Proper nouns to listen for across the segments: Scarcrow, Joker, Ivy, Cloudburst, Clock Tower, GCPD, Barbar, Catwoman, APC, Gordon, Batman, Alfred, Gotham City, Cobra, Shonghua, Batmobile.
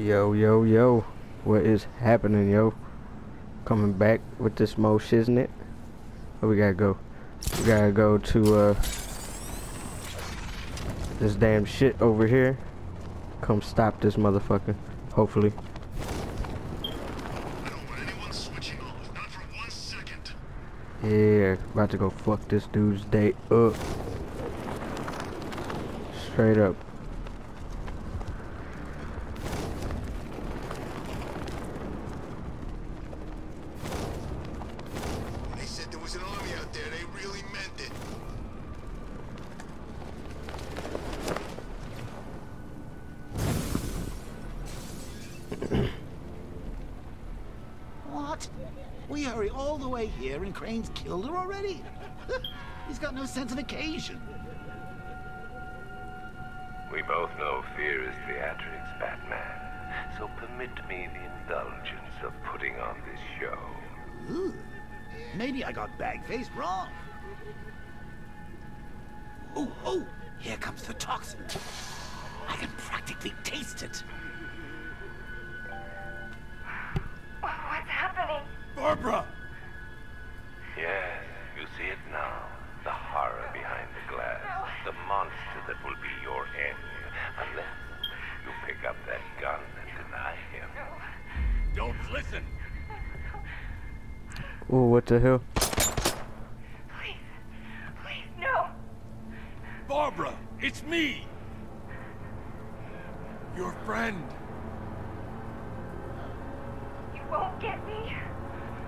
Yo, yo, yo. What is happening, yo? Coming back with this mosh, isn't it? Where we gotta go? We gotta go to, this damn shit over here. Come stop this motherfucker. Hopefully. Don't let anyone switch you off. Not for 1 second. Yeah, about to go fuck this dude's day up. Straight up. Here and Crane's killed her already. He's got no sense of occasion. We both know fear is theatrics, Batman. So permit me the indulgence of putting on this show. Ooh, maybe I got Bagface wrong. Oh, oh, here comes the toxin. I can practically taste it. What's happening? Barbara! Yes, you see it now. The horror behind the glass. No. The monster that will be your end. Unless you pick up that gun and deny him. No. Don't listen! No. Ooh, what the hell? Please. Please, no! Barbara, it's me! Your friend! You won't get me.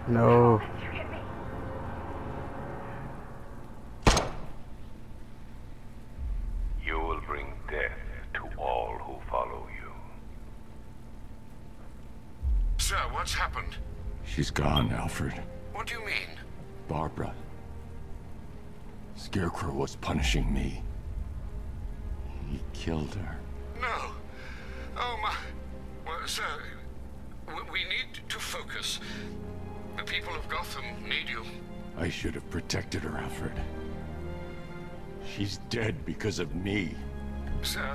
No. What's happened? She's gone, Alfred. What do you mean? Barbara. Scarecrow was punishing me. He killed her. No. Oh, my... Well, sir, we need to focus. The people of Gotham need you. I should have protected her, Alfred. She's dead because of me. Sir,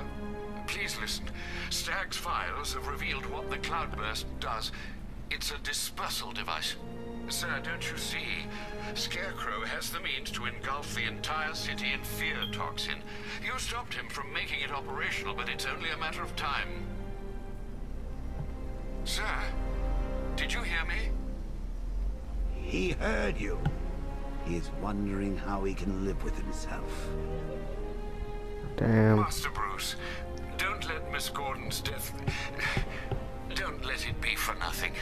please listen. Stag's files have revealed what the Cloudburst does. It's a dispersal device. Sir, don't you see? Scarecrow has the means to engulf the entire city in fear toxin. You stopped him from making it operational, but it's only a matter of time. Sir, did you hear me? He heard you. He is wondering how he can live with himself. Damn. Master Bruce, don't let Miss Gordon's death... Don't let it be for nothing.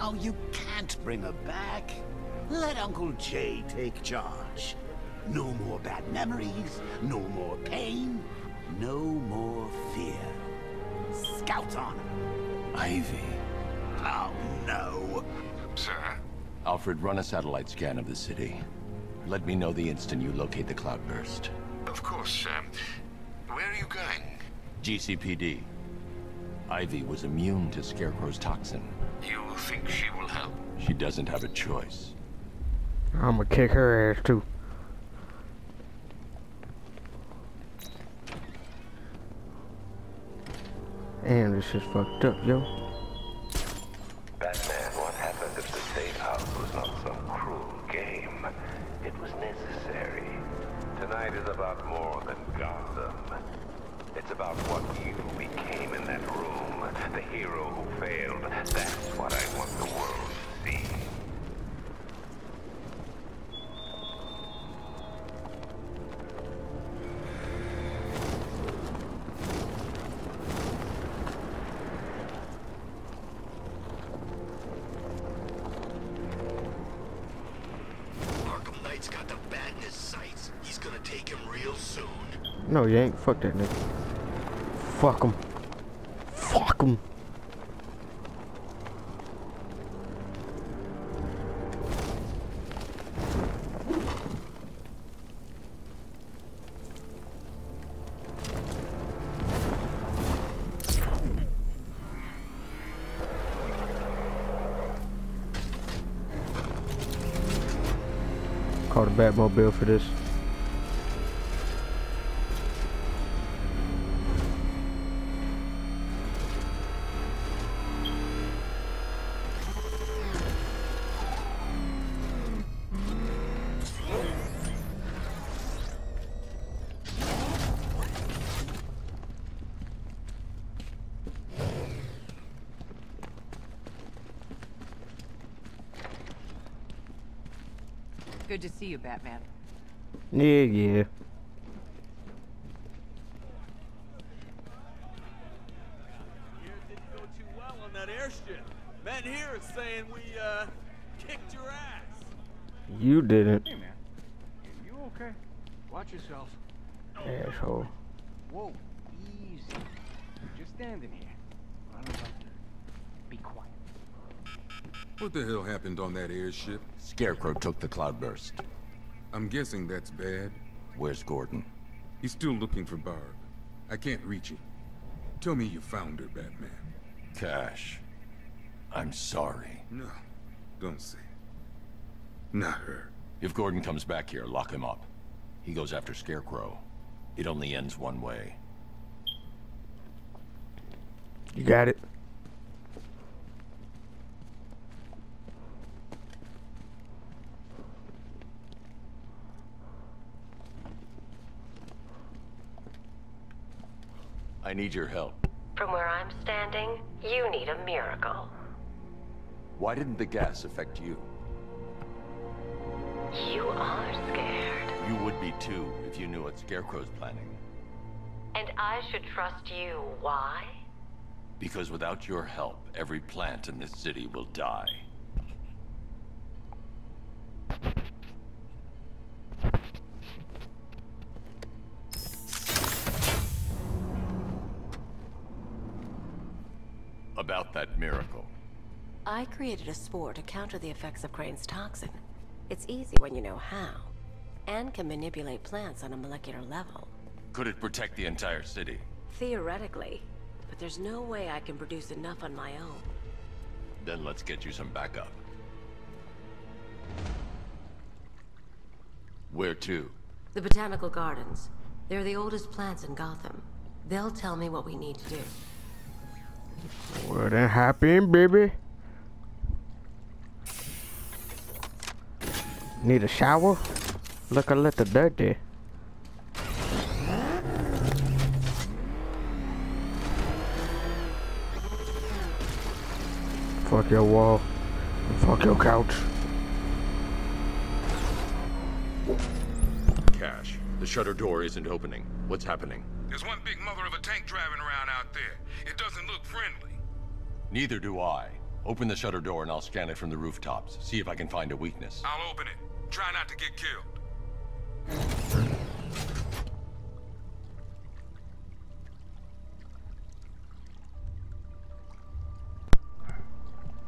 Oh, you can't bring her back. Let Uncle Jay take charge. No more bad memories, no more pain, no more fear. Scout on her. Ivy. Oh, no. Sir? Alfred, run a satellite scan of the city. Let me know the instant you locate the Cloudburst. Of course, sir. Where are you going? GCPD. Ivy was immune to Scarecrow's toxin. You think she will help? She doesn't have a choice. I'm gonna kick her ass too. And this is fucked up, yo. Batman, what happened at the safe house was not some cruel game. It was necessary. Tonight is about more than Gotham. It's about what you became in that room, the hero who failed. That's what I want the world to see. Arkham Knight's got the bat in his sights. He's gonna take him real soon. No, you ain't. Fuck that nigga. Fuck him. Fuck him. Call the Batmobile for this. Good to see you, Batman. Yeah. Didn't go too well on that airship. Men here is saying we kicked your ass. You didn't. Hey, man. You okay? Watch yourself. Asshole. Whoa, easy. You're standing here. I don't like that. Be quiet. What the hell happened on that airship? Scarecrow took the Cloudburst. I'm guessing that's bad. Where's Gordon? He's still looking for Barb. I can't reach him. Tell me you found her, Batman. Cash. I'm sorry. No, don't say it. Not her. If Gordon comes back here, lock him up. He goes after Scarecrow. It only ends one way. You got it. I need your help. From where I'm standing, you need a miracle. Why didn't the gas affect you? You are scared. You would be too if you knew what Scarecrow's planning. And I should trust you. Why? Because without your help, every plant in this city will die. About that miracle. I created a spore to counter the effects of Crane's toxin. It's easy when you know how, and can manipulate plants on a molecular level. Could it protect the entire city? Theoretically, but there's no way I can produce enough on my own. Then let's get you some backup. Where to? The botanical gardens. They're the oldest plants in Gotham. They'll tell me what we need to do. What happened, baby? Need a shower? Look, I let the dirt there. Fuck your wall. Fuck your couch. Cash, the shutter door isn't opening. What's happening? There's one big mother of a tank driving around out there. It doesn't look friendly. Neither do I. Open the shutter door and I'll scan it from the rooftops. See if I can find a weakness. I'll open it. Try not to get killed.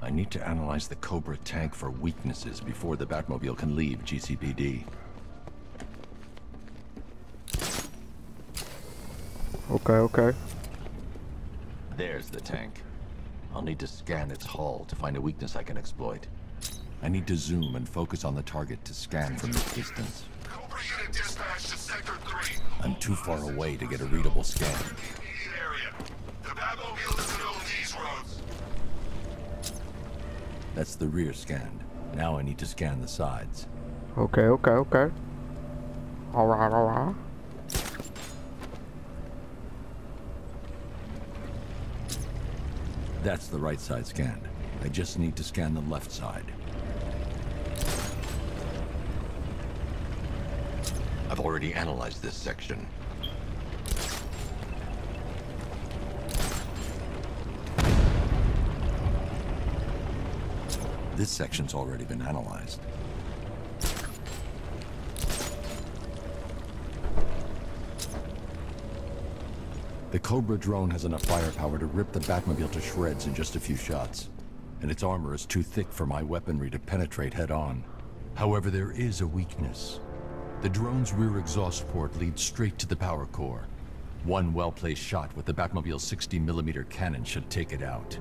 I need to analyze the Cobra tank for weaknesses before the Batmobile can leave GCPD. Okay. There's the tank. I'll need to scan its hull to find a weakness I can exploit. I need to zoom and focus on the target to scan from this distance. Cobra unit dispatch to Sector 3. I'm too far away to get a readable scan. The Batmobile doesn't own these roads. That's the rear scanned. Now I need to scan the sides. Okay. Alright. That's the right side scanned. I just need to scan the left side. I've already analyzed this section. This section's already been analyzed. The Cobra drone has enough firepower to rip the Batmobile to shreds in just a few shots, and its armor is too thick for my weaponry to penetrate head-on. However, there is a weakness. The drone's rear exhaust port leads straight to the power core. One well-placed shot with the Batmobile's 60mm cannon should take it out.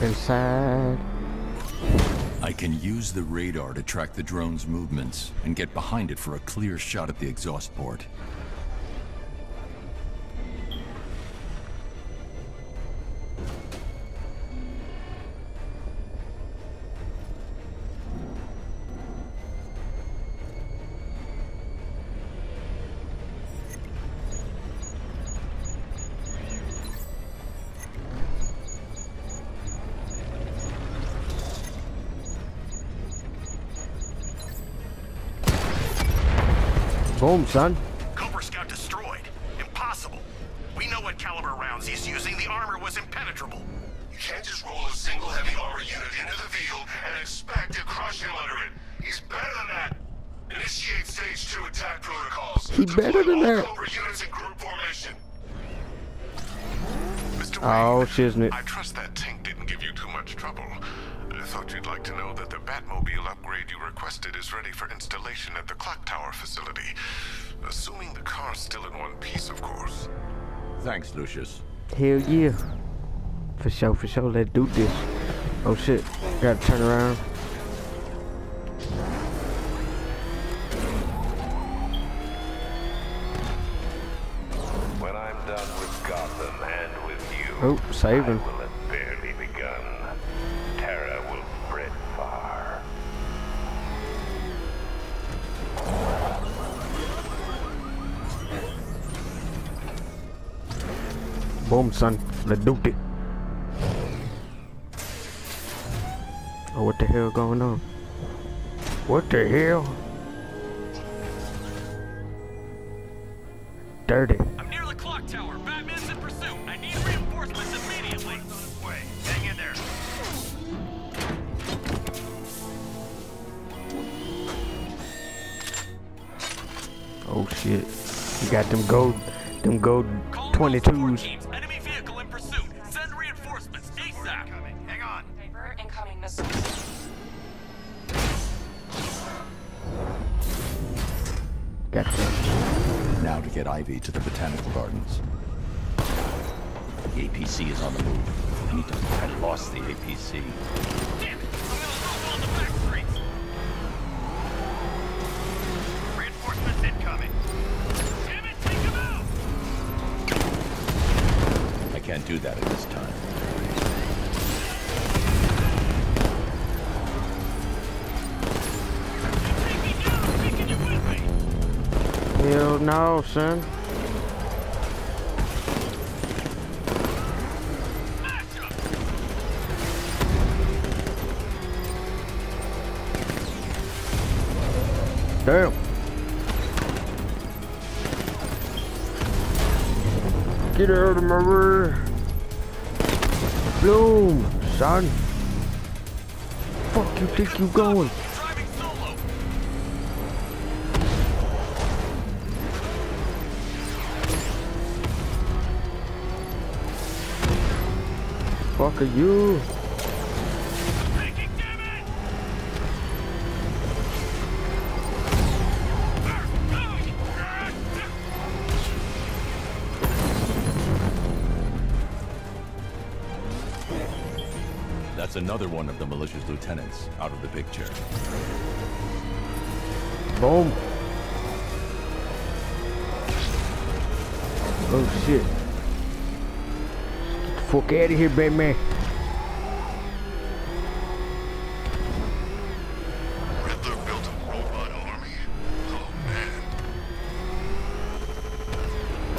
Inside. I can use the radar to track the drone's movements and get behind it for a clear shot at the exhaust port. Boom, son. Cobra's got destroyed. Impossible. We know what caliber rounds he's using. The armor was impenetrable. You can't just roll a single heavy armor unit into the field and expect to crush him under it. He's better than that. Initiate stage 2 attack protocols. He's better than that. Cobra units in group formation. Mr. Wayne, oh, isn't it? I trust that tank didn't give you too much trouble. I thought you'd like to know that the Batmobile upgrade you requested is ready for installation at the Clock Tower facility. Assuming the car's still in one piece, of course. Thanks, Lucius. Hell yeah. For sure, for sure. Let's do this. Oh shit. Gotta turn around. When I'm done with Gotham and with you, oh, save him. Boom, son. Let's do it. Oh, what the hell going on? What the hell? Dirty. I'm near the clock tower. Batman's in pursuit. I need reinforcements immediately. Wait, hang in there. Oh shit. You got them gold 22s. Now to get Ivy to the botanical gardens. The APC is on the move. I need to. I lost the APC. Damn it! I'm gonna go on the back streets. Reinforcements incoming. Damn it! Take them out! I can't do that at this time. Hell no, son. Damn. Get out of my way. Bloom, son. Fuck you think you going? Fuck you! Taking damage! That's another one of the militia's lieutenants out of the picture. Boom! Oh shit! Fuck out of here, Batman. Riddler built a robot army? Oh,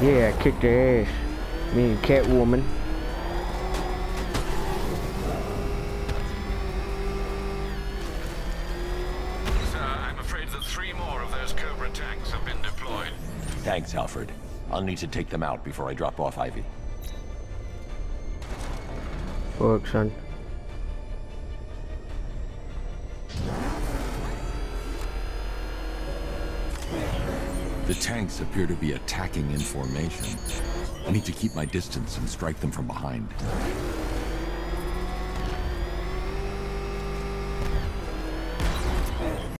man. Yeah, I kicked her ass. Me and Catwoman. Sir, I'm afraid that 3 more of those Cobra tanks have been deployed. Thanks, Alfred. I'll need to take them out before I drop off Ivy. Fuck, son. The tanks appear to be attacking in formation. I need to keep my distance and strike them from behind.